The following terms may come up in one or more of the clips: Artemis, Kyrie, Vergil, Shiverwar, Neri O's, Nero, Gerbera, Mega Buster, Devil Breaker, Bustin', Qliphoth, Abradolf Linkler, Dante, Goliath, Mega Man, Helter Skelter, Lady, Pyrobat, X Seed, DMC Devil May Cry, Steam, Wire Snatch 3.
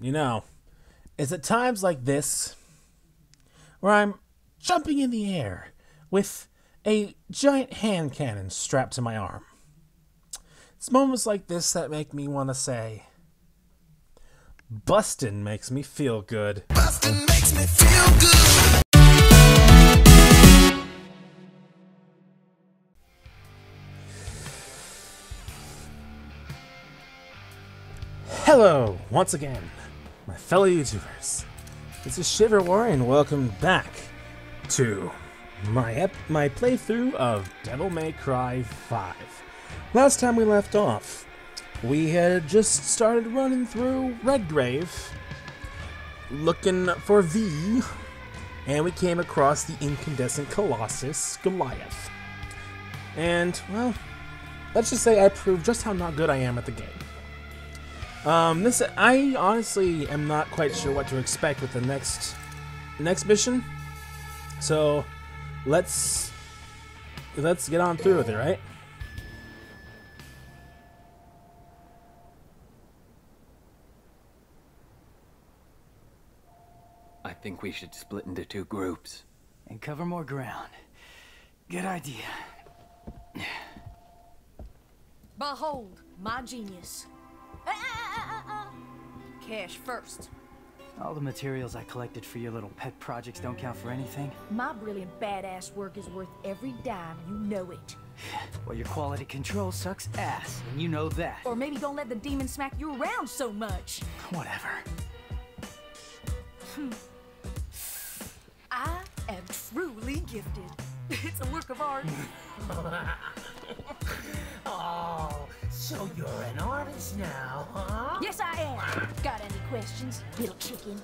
you know, is at times like this where I'm jumping in the air with a giant hand cannon strapped to my arm. It's moments like this that make me want to say, bustin' makes me feel good. Bustin' makes me feel good. Hello, once again, my fellow YouTubers. This is Shiver War, and welcome back to my playthrough of Devil May Cry 5. Last time we left off, we had just started running through Redgrave, looking for V, and we came across the incandescent colossus, Goliath. And, well, let's just say I proved just how not good I am at the game. I honestly am not quite sure what to expect with the next mission, so let's get on through with it, right? I think we should split into two groups and cover more ground. Good idea. Behold, my genius. Cash first. All the materials I collected for your little pet projects don't count for anything. My brilliant badass work is worth every dime, you know it. Well, your quality control sucks ass, and you know that. Or maybe don't let the demon smack you around so much. Whatever. I am truly gifted. It's a work of art. Oh, so you're an artist now, huh? Yes, I am. Got any questions, little chicken?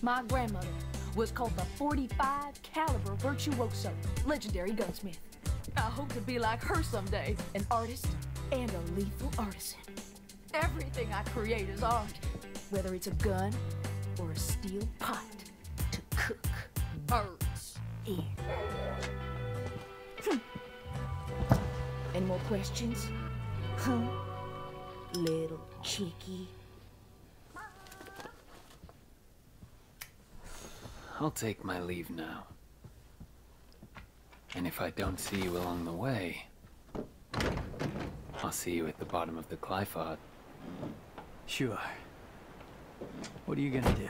My grandmother was called the 45 caliber virtuoso, legendary gunsmith. I hope to be like her someday, an artist and a lethal artisan. Everything I create is art, whether it's a gun or a steel pot to cook birds in. Any more questions? Huh? Little cheeky. I'll take my leave now. And if I don't see you along the way, I'll see you at the bottom of the Qliphoth. Sure. What are you gonna do?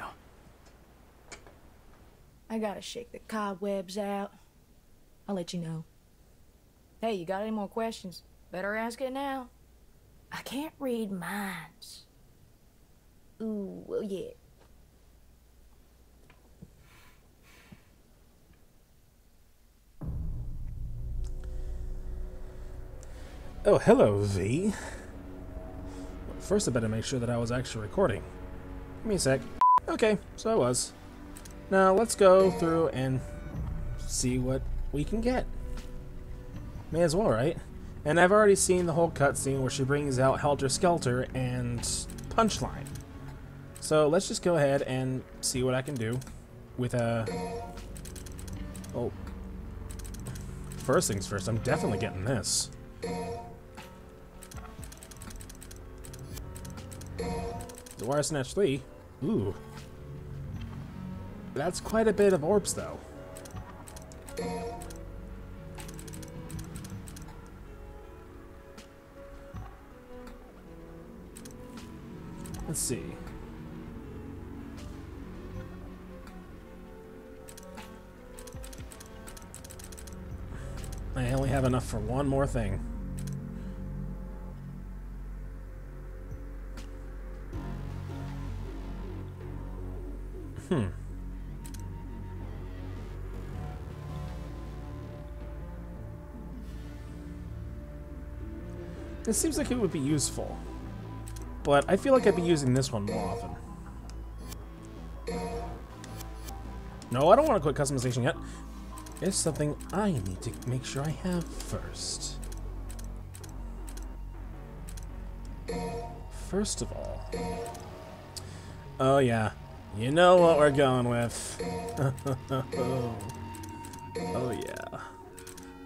I gotta shake the cobwebs out. I'll let you know. Hey, you got any more questions? Better ask it now. I can't read minds. Ooh, well, yeah. Oh, hello, V. First, I better make sure that I was actually recording. Give me a sec. Okay, so I was. Now, let's go through and see what we can get. May as well, right? And I've already seen the whole cutscene where she brings out Helter Skelter and Punchline. So let's just go ahead and see what I can do with a... Oh. First things first, I'm definitely getting this. The Wire Snatch 3? Ooh. That's quite a bit of orbs, though. Let's see. I only have enough for one more thing. This seems like it would be useful. But I feel like I'd be using this one more often. No, I don't want to quit customization yet. It's something I need to make sure I have first. First of all... Oh yeah, you know what we're going with. Oh yeah.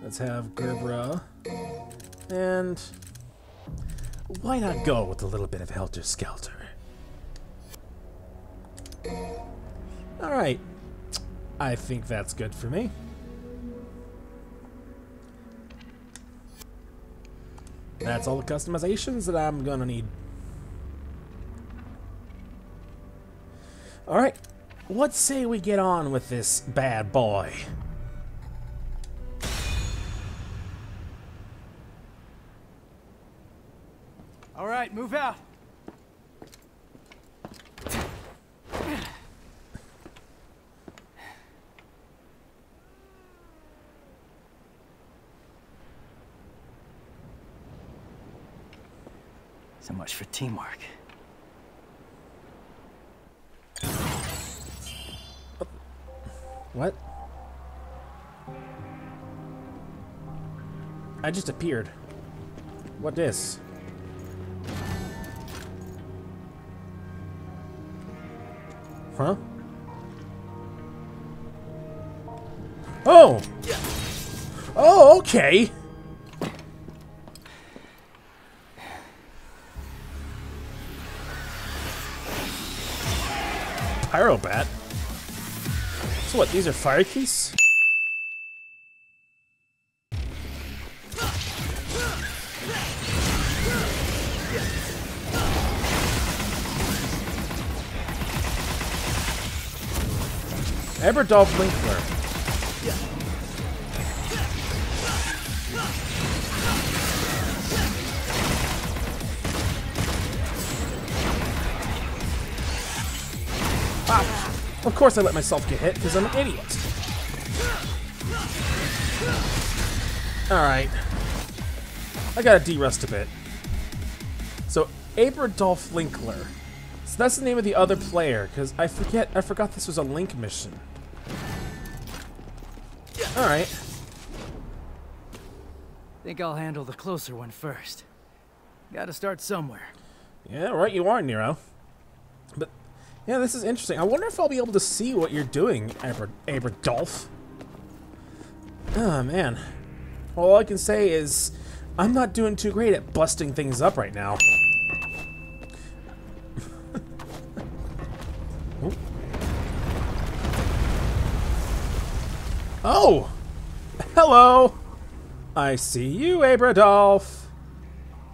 Let's have Gerbera. And... why not go with a little bit of Helter Skelter? Alright. I think that's good for me. That's all the customizations that I'm gonna need. Alright. What say we get on with this bad boy? Alright, move out. So much for teamwork. What? I just appeared. What this? Huh? Oh! Oh, okay! Pyrobat? So what, these are fire keys? Abradolf Linkler. Ah, of course I let myself get hit because I'm an idiot. Alright. I gotta de-rust a bit. So, Abradolf Linkler. So that's the name of the other player, because I forgot this was a Link mission. Alright. Think I'll handle the closer one first. Gotta start somewhere. Yeah, right you are, Nero. But, yeah, this is interesting. I wonder if I'll be able to see what you're doing, Abradolf. Oh, man. Well, all I can say is, I'm not doing too great at busting things up right now. Oh! Hello! I see you, Abradolf!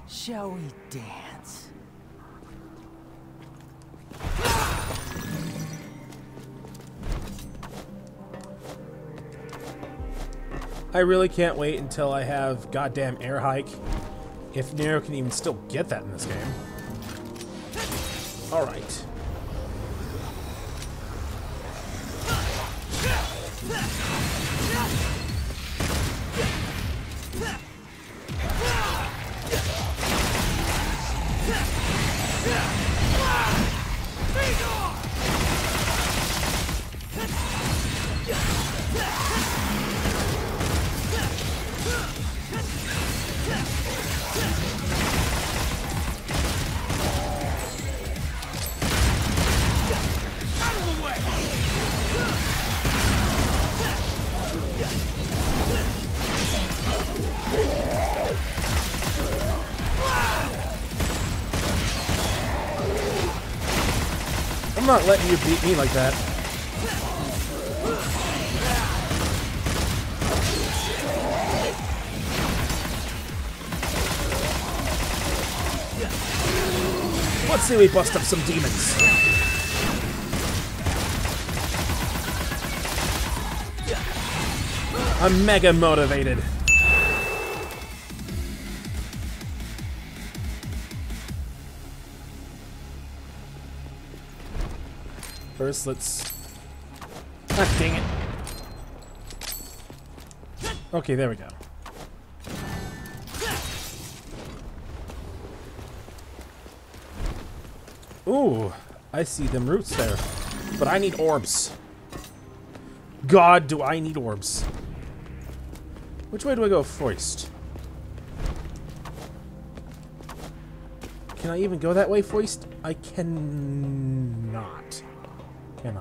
Shall we dance? I really can't wait until I have goddamn air hike. If Nero can even still get that in this game. Alright. I'm not letting you beat me like that. Let's see we bust up some demons. I'm mega motivated. First, let's... Ah, dang it. Okay, there we go. Ooh, I see them roots there. But I need orbs. God, do I need orbs. Which way do I go first? Can I even go that way first? I cannot. Can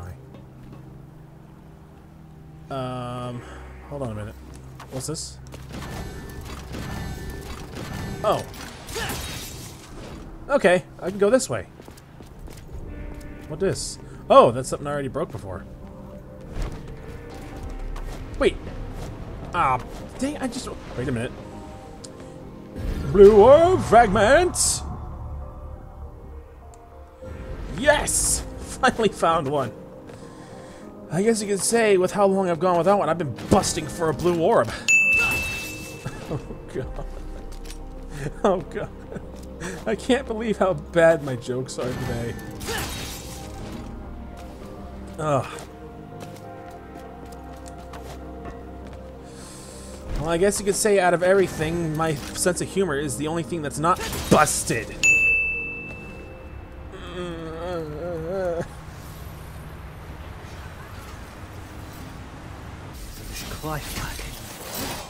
I? Hold on a minute. What's this? Oh. Okay, I can go this way. What this? Oh, that's something I already broke before. Wait. Ah, dang, I just... Wait a minute. Blue Orb Fragment! Yes! Finally found one. I guess you could say with how long I've gone without one, I've been busting for a blue orb. Oh god. Oh god. I can't believe how bad my jokes are today. Ugh. Well, I guess you could say out of everything, my sense of humor is the only thing that's not busted.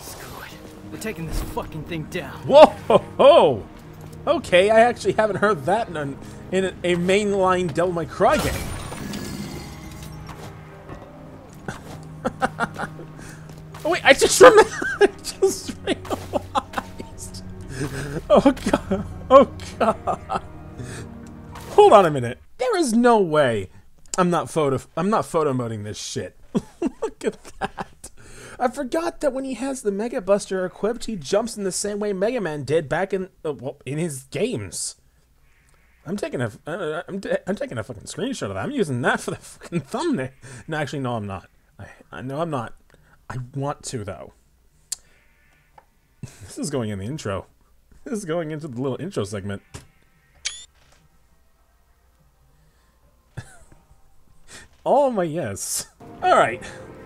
Screw it. We're taking this fucking thing down. Whoa! Ho, ho. Okay, I actually haven't heard that in a mainline Devil May Cry game. Oh wait, I just remember. I just realized. Oh god! Oh god! Hold on a minute. There is no way I'm not photo moding this shit. Look at that. I forgot that when he has the Mega Buster equipped, he jumps in the same way Mega Man did back in his games. I'm taking a fucking screenshot of that. I'm using that for the fucking thumbnail. No, actually, no, I'm not. I know I'm not. I want to though. This is going in the intro. This is going into the little intro segment. All my yes. All right,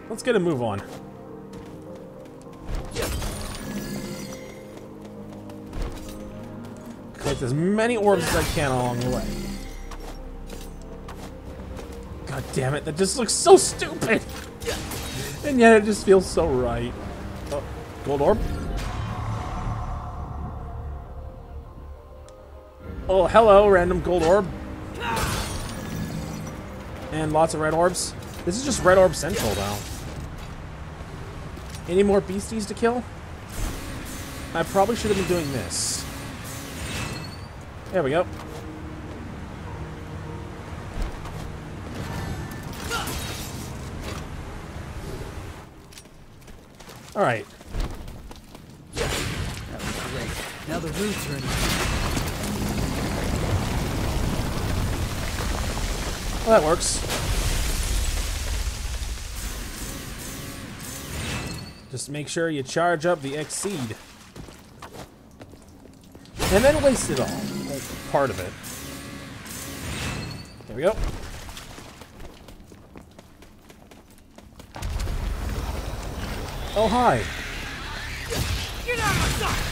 let's get a move on. Collect as many orbs as I can along the way. God damn it, that just looks so stupid! And yet it just feels so right. Oh, gold orb. Oh, hello, random gold orb. And lots of red orbs. This is just red orb central, though. Any more beasties to kill? I probably should have been doing this. There we go. All right. That was great. Now the roots are in. Well, that works. Just make sure you charge up the X Seed. And then waste it all. That's part of it. There we go. Oh, hi. Get out of my sight!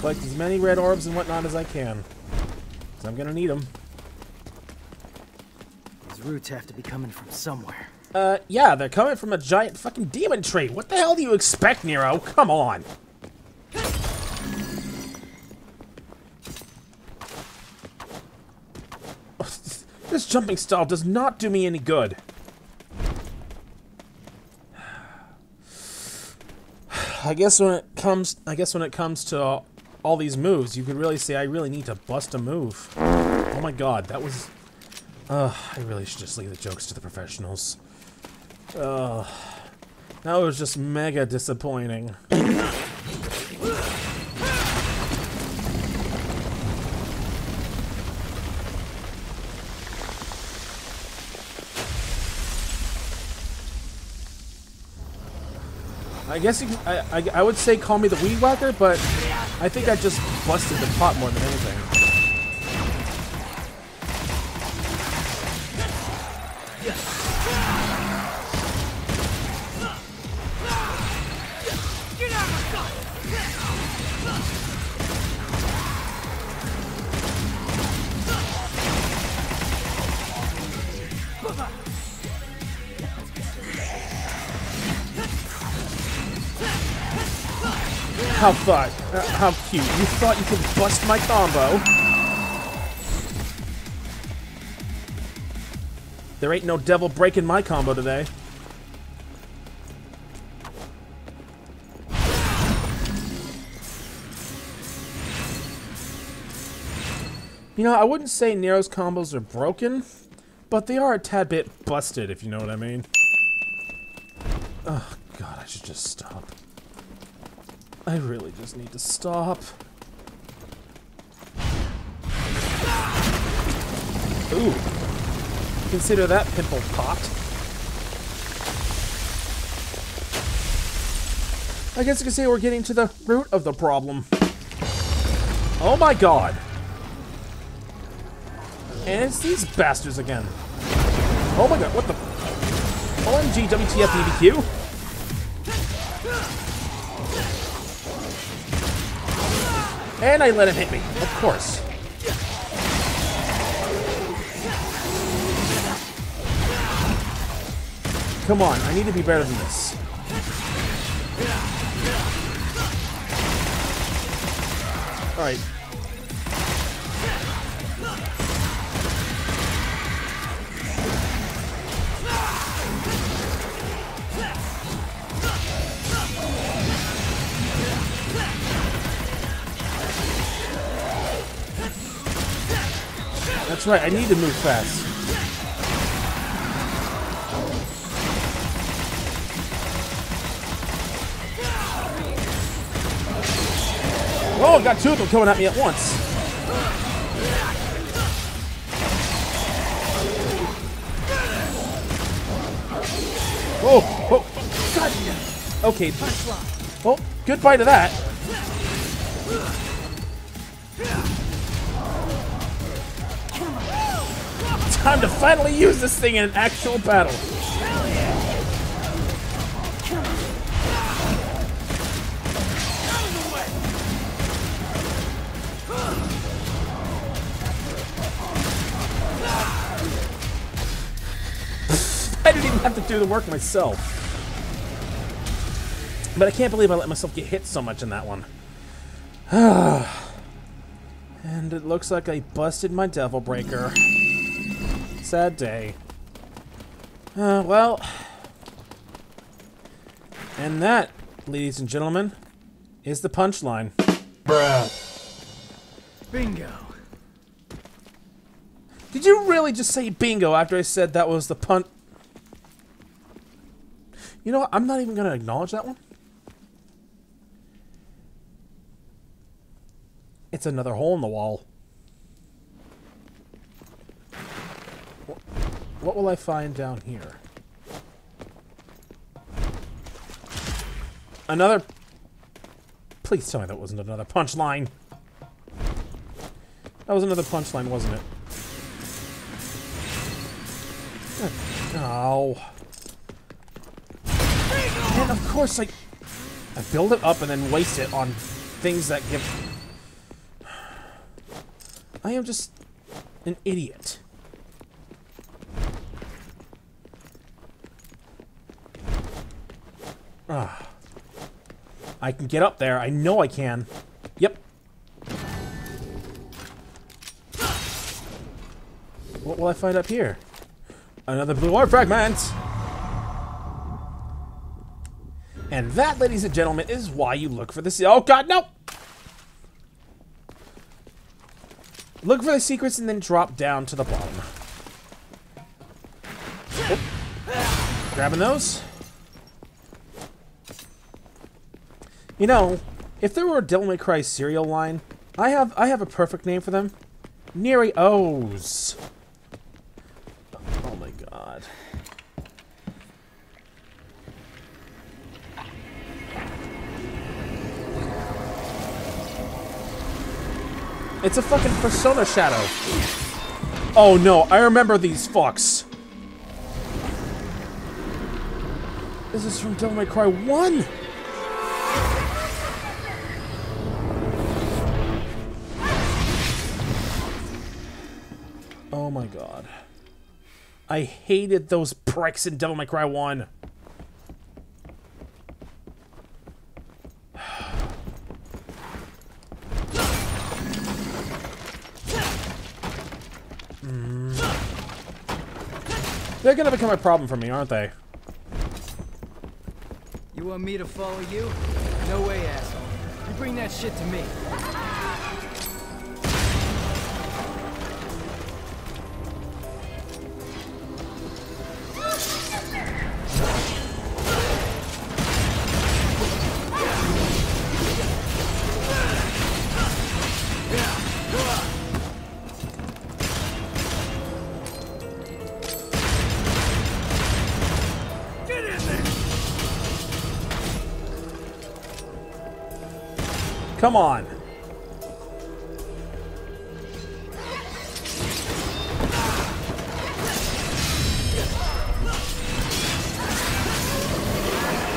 Collect as many red orbs and whatnot as I can, because I'm gonna need them. These roots have to be coming from somewhere. Yeah, they're coming from a giant fucking demon tree. What the hell do you expect, Nero? Come on. This jumping style does not do me any good. I guess when it comes to all these moves, you can really say I really need to bust a move. Oh my god, that was... I really should just leave the jokes to the professionals. That was just mega disappointing. I guess you, I would say call me the weed whacker, but I think I just busted the pot more than anything. How cute. You thought you could bust my combo. There ain't no devil breaking my combo today. You know, I wouldn't say Nero's combos are broken, but they are a tad bit busted, if you know what I mean. Oh, God, I should just stop. I really just need to stop. Ooh. Consider that pimple popped. I guess you could say we're getting to the root of the problem. Oh my God. And it's these bastards again. Oh my God, what the... OMG, WTF, BBQ? And I let him hit me, of course. Come on, I need to be better than this. Alright. That's right, I need to move fast. Oh, I've got two of them coming at me at once. Whoa, oh, God. Okay, well, goodbye to that. Time to finally use this thing in an actual battle. I didn't even have to do the work myself. But I can't believe I let myself get hit so much in that one. And it looks like I busted my Devil Breaker. Sad day. Well. And that, ladies and gentlemen, is the punchline. Bruh. Bingo. Did you really just say bingo after I said that was the punch? You know what? I'm not even going to acknowledge that one. It's another hole in the wall. What will I find down here? Another... Please tell me that wasn't another punchline. That was another punchline, wasn't it? Oh. And of course, like... I build it up and then waste it on things that give... I am just... an idiot. I can get up there. I know I can. Yep. What will I find up here? Another blue ore fragment! And that, ladies and gentlemen, is why you look for the secrets. Oh God, no! Look for the secrets and then drop down to the bottom. Oh. Grabbing those. You know, if there were a Devil May Cry cereal line, I have a perfect name for them. Neri O's. Oh my God. It's a fucking Persona shadow. Oh no, I remember these fucks. This is from Devil May Cry 1. Oh my God. I hated those pricks in Devil May Cry 1. They're gonna become a problem for me, aren't they? You want me to follow you? No way, asshole. You bring that shit to me. Come on.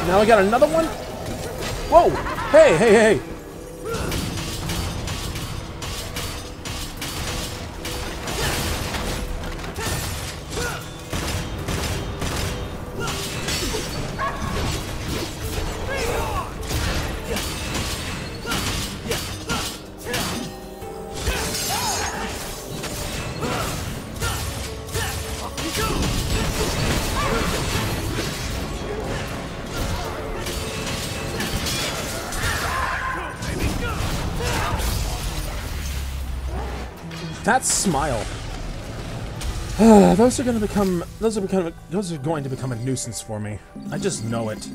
Now we got another one? Whoa! Hey, hey, hey! That smile. Those are going to become a nuisance for me. I just know it. You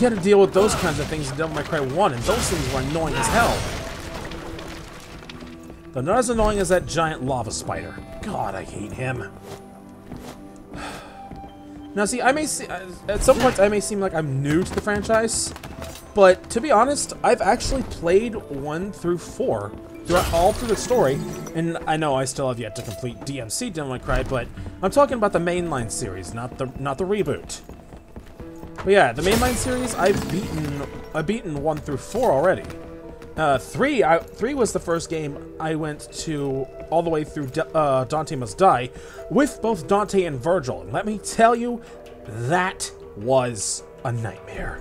gotta deal with those kinds of things in Devil May Cry 1, and those things were annoying as hell. They're not as annoying as that giant lava spider. God, I hate him. Now, see, I may see, at some point I may seem like I'm new to the franchise, but to be honest, I've actually played 1 through 4 throughout all through the story, and I know I still have yet to complete DMC Devil May Cry, but I'm talking about the mainline series, not the reboot. But yeah, the mainline series I've beaten 1 through 4 already. 3 was the first game I went to all the way through Dante Must Die with both Dante and Vergil. And let me tell you, that was a nightmare.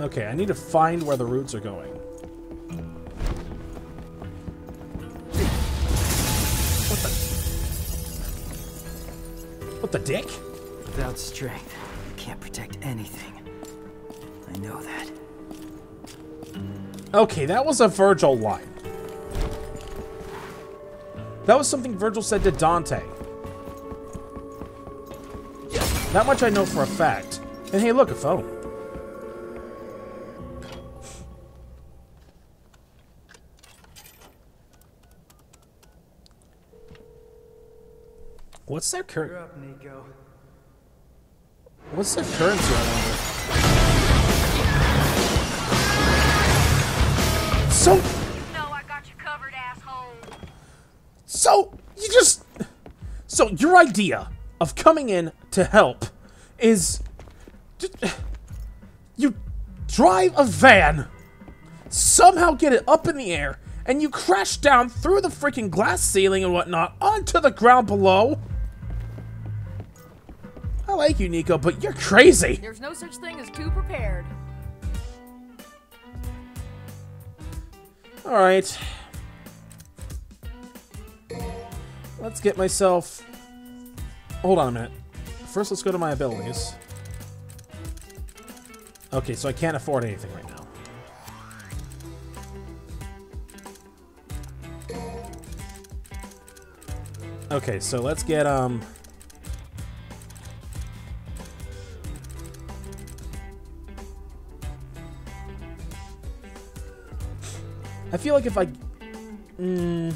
Okay, I need to find where the roots are going. What the dick? Without strength, can't protect anything. I know that. Okay, that was a Vergil line. That was something Vergil said to Dante. That much I know for a fact. And hey, look, a phone. What's their currency? What's their currency, I wonder? So, no, I got you covered, asshole. So your idea of coming in to help is you drive a van, somehow get it up in the air, and you crash down through the freaking glass ceiling and whatnot onto the ground below. I like you, Nico, but you're crazy. There's no such thing as too prepared. Alright. Let's get myself... Hold on a minute. First, let's go to my abilities. Okay, so I can't afford anything right now. Okay, so let's get, I feel like if I... Let's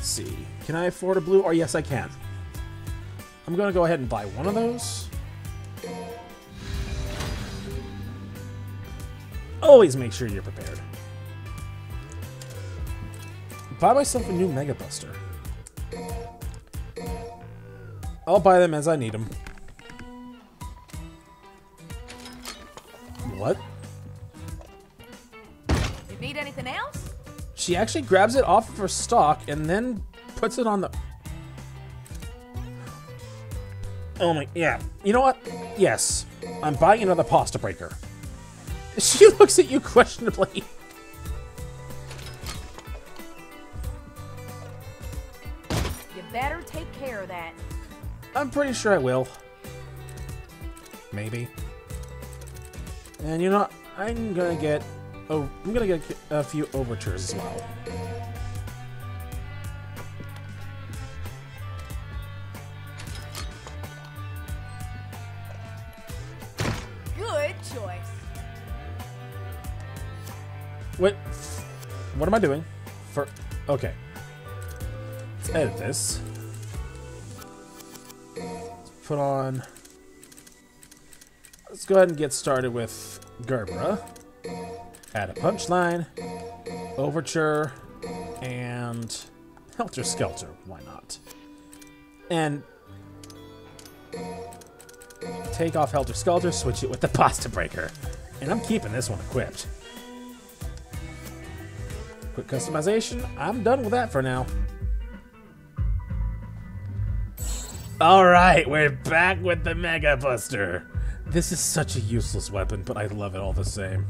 see. Can I afford a blue? Or yes, I can. I'm going to go ahead and buy one of those. Always make sure you're prepared. Buy myself a new Mega Buster. I'll buy them as I need them. What? You need anything else? She actually grabs it off of her stock and then puts it on the... Oh my, yeah. You know what? Yes, I'm buying another pasta breaker. She looks at you questionably. You better take care of that. I'm pretty sure I will. Maybe. And you know what? I'm gonna get... Oh, I'm gonna get a few overtures as well. Good choice. Wait, what am I doing? For okay, let's edit this. Let's put on. Let's go ahead and get started with Gerbera. Add a punchline, overture, and Helter Skelter. Why not? And take off Helter Skelter, switch it with the pasta breaker. And I'm keeping this one equipped. Quick customization. I'm done with that for now. All right, we're back with the Mega Buster. This is such a useless weapon, but I love it all the same.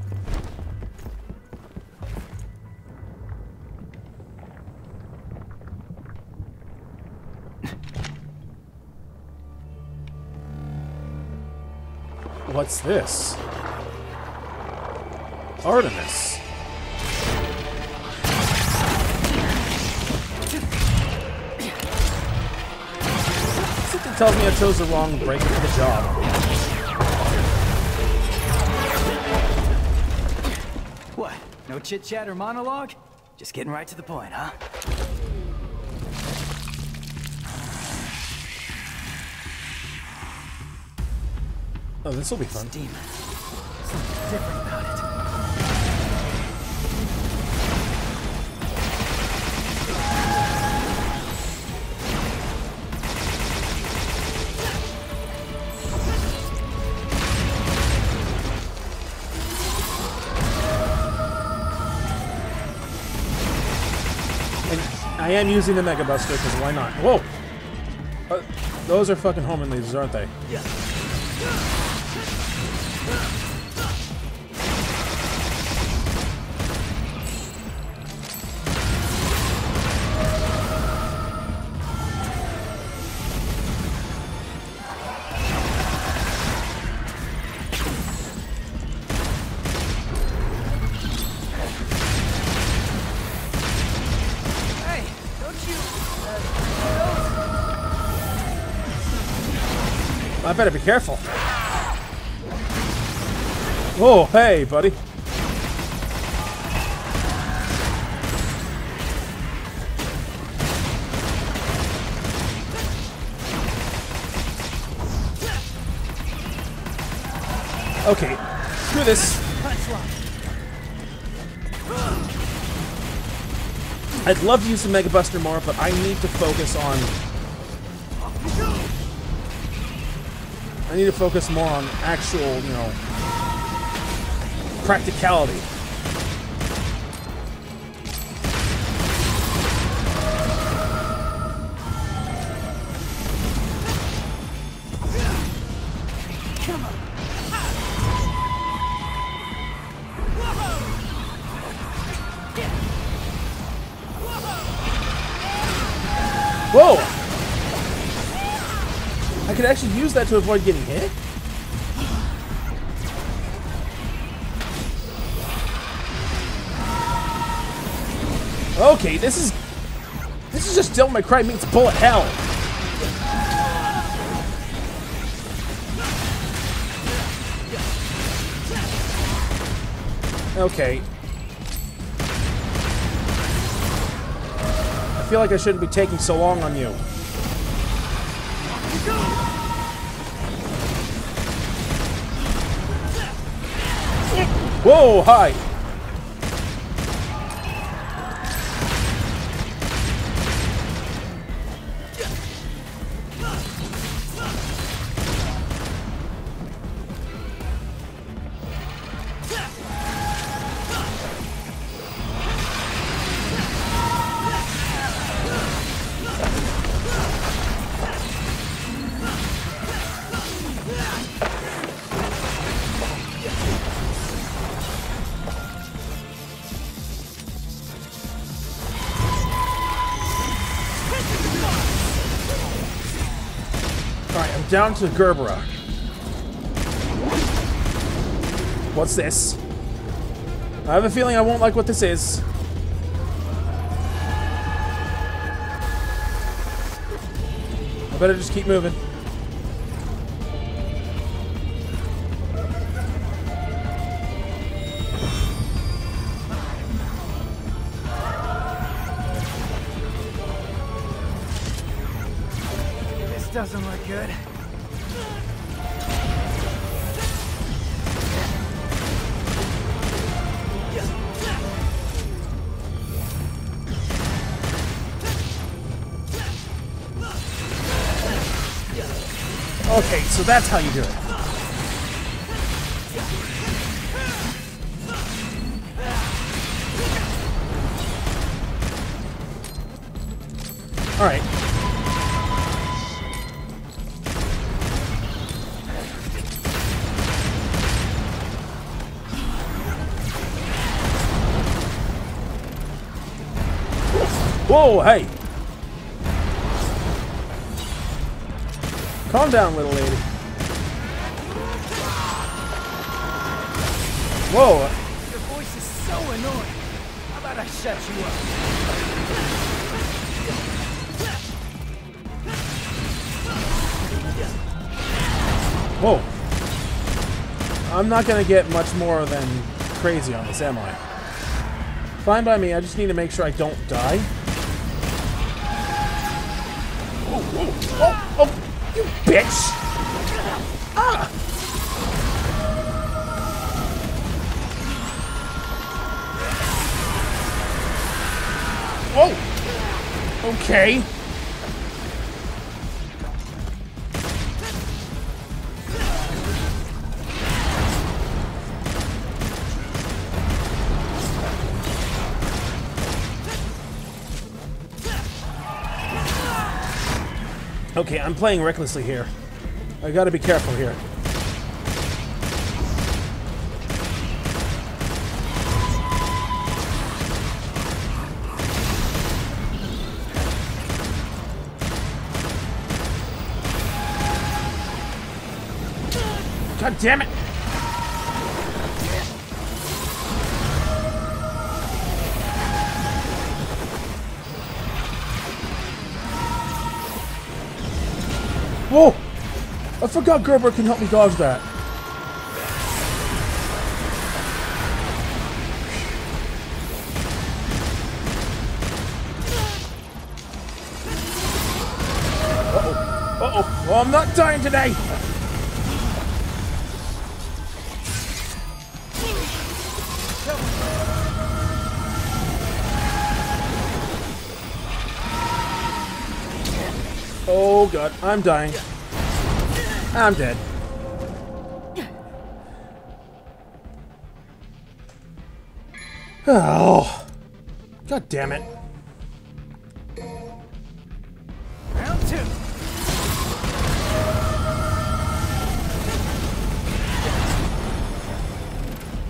What's this? Artemis. Something tells me I chose the wrong breaker for the job. What? No chit-chat or monologue? Just getting right to the point, huh? Oh, this will be fun. Steam. Something different about it. And I am using the Mega Buster because why not? Whoa! Those are fucking home and leaves, aren't they? Yeah. I better be careful. Oh, hey, buddy. Okay, screw this. I'd love to use the Mega Buster more, but I need to focus on... I need to focus more on actual, you know, practicality. Whoa! I could actually use that to avoid getting hit? Okay, this is just Devil May Cry meets bullet hell. Okay. I feel like I shouldn't be taking so long on you. Whoa, hi! down to Gerbera. What's this? I have a feeling I won't like what this is. I better just keep moving. This doesn't look good. Okay, so that's how you do it. Alright. Whoa, hey! Calm down, little lady. Whoa! Your voice is so annoying. How about I shut you up? Whoa. I'm not gonna get much more than crazy on this, am I? Fine by me, I just need to make sure I don't die. Whoa, whoa. Oh, oh. You bitch! Ah! Whoa! Okay. Okay, I'm playing recklessly here. I gotta be careful here. God damn it! Whoa! I forgot Gerbera can help me dodge that. Uh-oh. Uh-oh. Oh, I'm not dying today! Oh god, I'm dying. I'm dead. Oh, god damn it. Round two.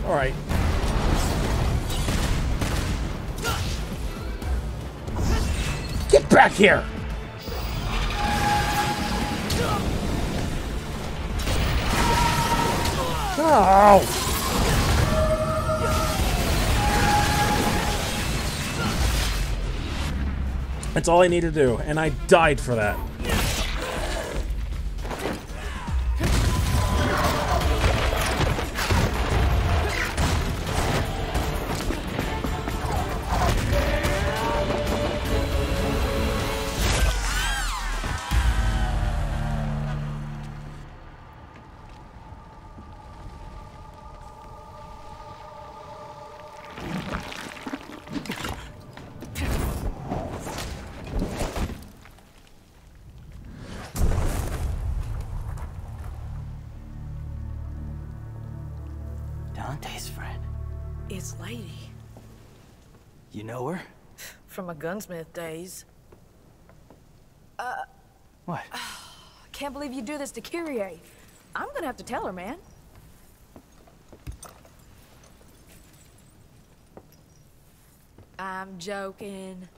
All right. Get back here. Oh. That's all I need to do, and I died for that. Dante's friend. It's Lady. You know her? From my gunsmith days. What? I can't believe you do this to Kyrie. I'm gonna have to tell her, man. I'm joking.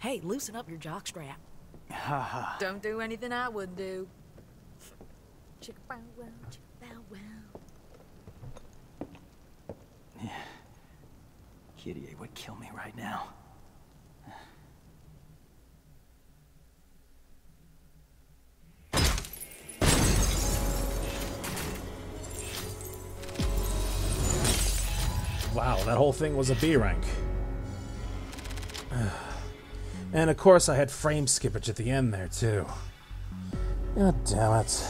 Hey, loosen up your jockstrap. Don't do anything I wouldn't do. Yeah. Kitty would kill me right now. Wow, that whole thing was a B rank. And of course I had frame skippage at the end there too. God damn it.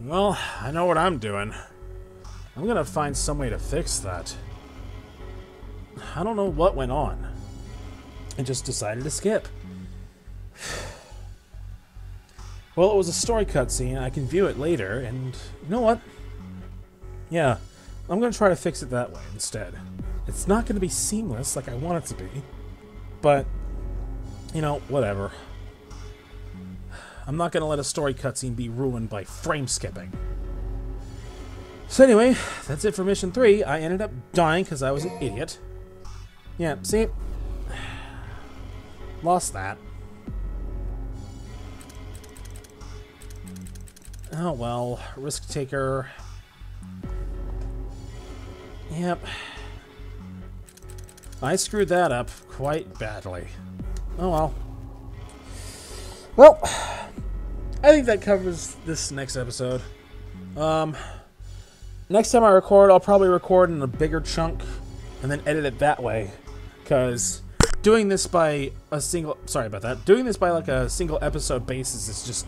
Well, I know what I'm doing. I'm gonna find some way to fix that. I don't know what went on. I just decided to skip. Well, it was a story cutscene. I can view it later, and you know what? Yeah, I'm gonna try to fix it that way instead. It's not gonna be seamless like I want it to be, but, you know, whatever. I'm not going to let a story cutscene be ruined by frame skipping. So anyway, that's it for Mission 3. I ended up dying because I was an idiot. Yeah, see? Lost that. Oh well, risk taker. Yep. I screwed that up quite badly. Oh well. Well, I think that covers this next episode. Next time I record, I'll probably record in a bigger chunk and then edit it that way. Because doing this by a single... Sorry about that. Doing this by like a single episode basis is just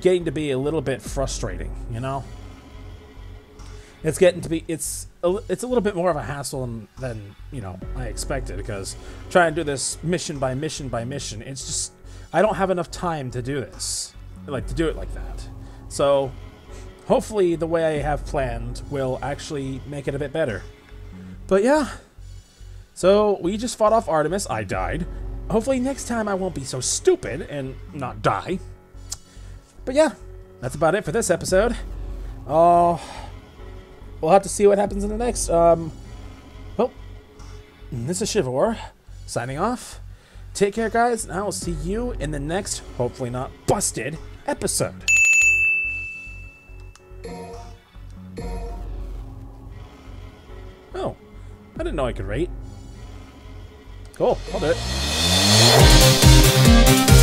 getting to be a little bit frustrating, you know? It's getting to be... It's a little bit more of a hassle than, you know, I expected. Because trying to do this mission by mission by mission, it's just... I don't have enough time to do this, like to do it like that. So hopefully the way I have planned will actually make it a bit better. But yeah, so we just fought off Artemis. I died. Hopefully next time I won't be so stupid and not die. But yeah, that's about it for this episode. We'll have to see what happens in the next. Well, this is Shivor signing off. Take care, guys, and I will see you in the next, hopefully not busted, episode. Oh, I didn't know I could rate. Cool, I'll do it.